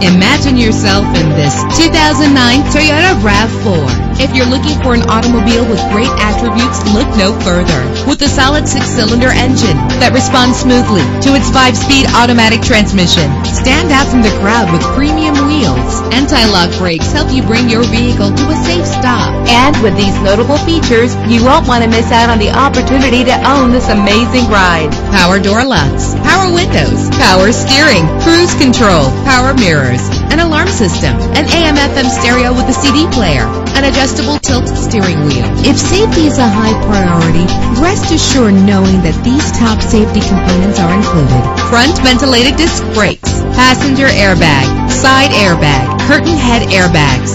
Imagine yourself in this 2009 Toyota RAV4. If you're looking for an automobile with great attributes, look no further. With a solid 6-cylinder engine that responds smoothly to its 5-speed automatic transmission, stand out from the crowd with premium wheels. Anti-lock brakes help you bring your vehicle to a safe stop. And with these notable features, you won't want to miss out on the opportunity to own this amazing ride. Power door locks, power windows, power steering, cruise control, power mirrors, an alarm system, an AM/FM stereo with a CD player, an adjustable tilt steering wheel. If safety is a high priority, rest assured knowing that these top safety components are included: front ventilated disc brakes, passenger airbag, side airbag, curtain head airbags,